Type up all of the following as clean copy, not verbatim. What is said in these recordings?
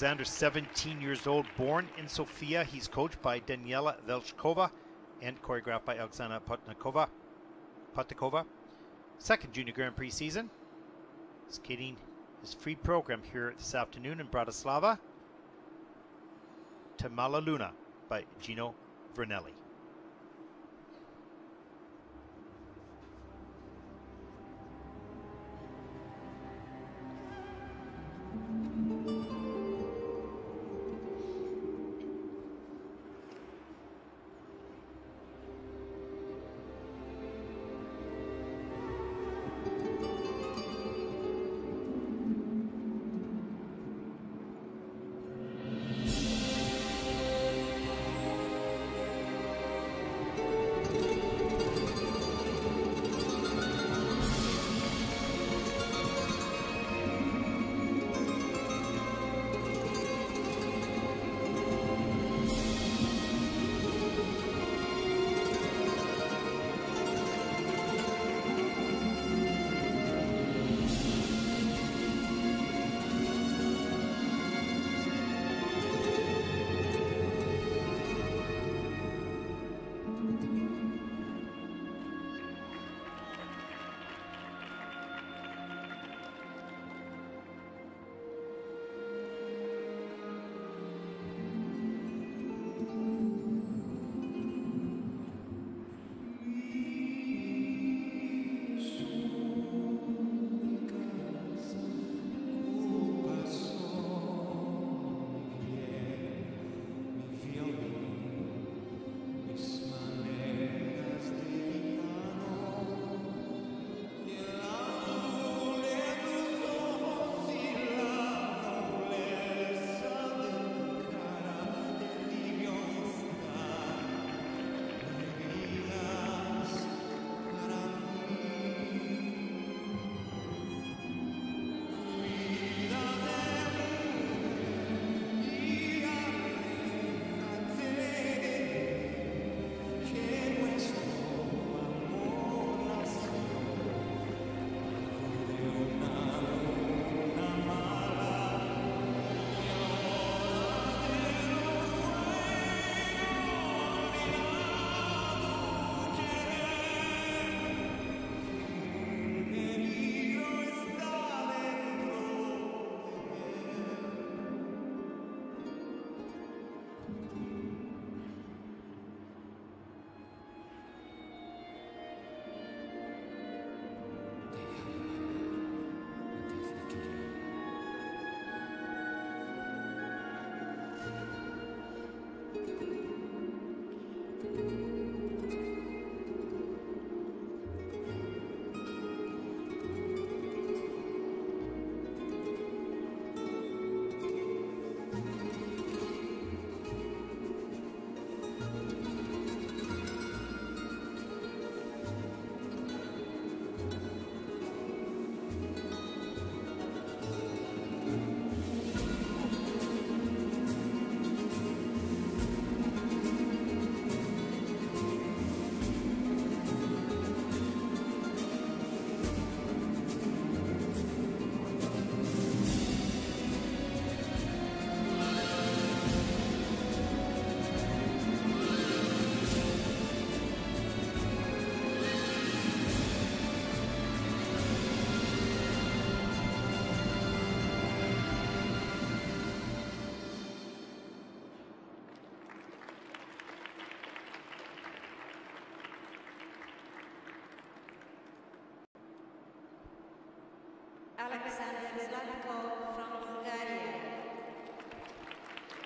Alexander, 17 years old, born in Sofia. He's coached by Daniela Velchkova and choreographed by Alexana Potnikova. Second Junior Grand Prix season. Skating his free program here this afternoon in Bratislava. Tamala Luna by Gino Vernelli.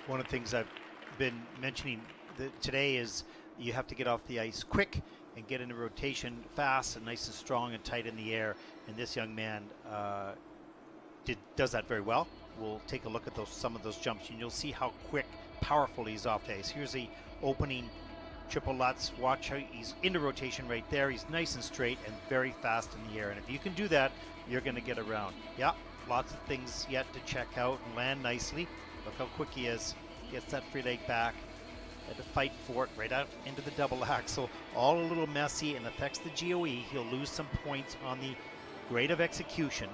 One of the things I've been mentioning today is you have to get off the ice quick and get into rotation fast and nice and strong and tight in the air. And this young man does that very well. We'll take a look at some of those jumps and you'll see how quick, powerful he's off the ice. Here's the opening triple lutz. Watch how he's into rotation right there. He's nice and straight and very fast in the air. And if you can do that, you're going to get around. Yeah, lots of things yet to check out and land nicely. Look how quick he is. Gets that free leg back. Had to fight for it right out into the double axel. All a little messy and affects the GOE. He'll lose some points on the grade of execution.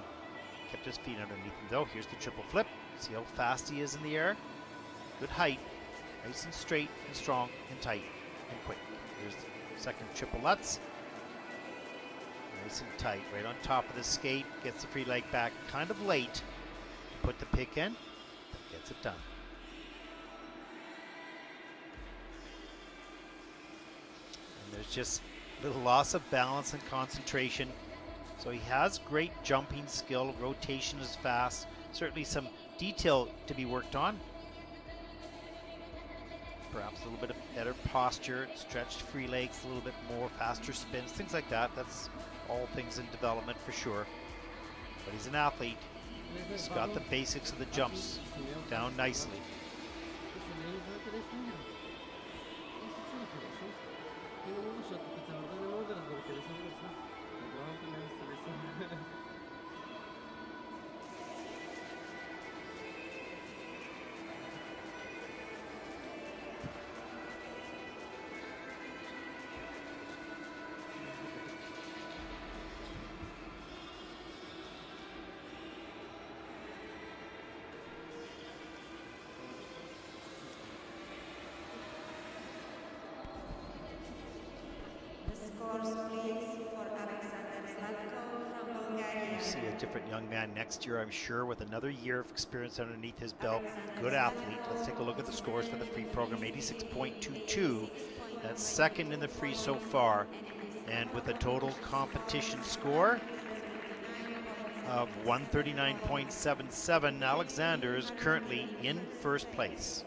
Kept his feet underneath him though. Here's the triple flip. See how fast he is in the air? Good height, nice and straight and strong and tight and quick. There's the second triple Lutz. Nice and tight, right on top of the skate, gets the free leg back kind of late. Put the pick in, but gets it done. And there's just a little loss of balance and concentration. So he has great jumping skill, rotation is fast, certainly some detail to be worked on. Perhaps a little bit of better posture, stretched free legs, a little bit more, faster spins, things like that. That's all things in development for sure. But he's an athlete. He's got the basics of the jumps down nicely. You see a different young man next year, I'm sure, with another year of experience underneath his belt. Good athlete. Let's take a look at the scores for the free program. 86.22. That's second in the free so far. And with a total competition score of 139.77, Alexander is currently in first place.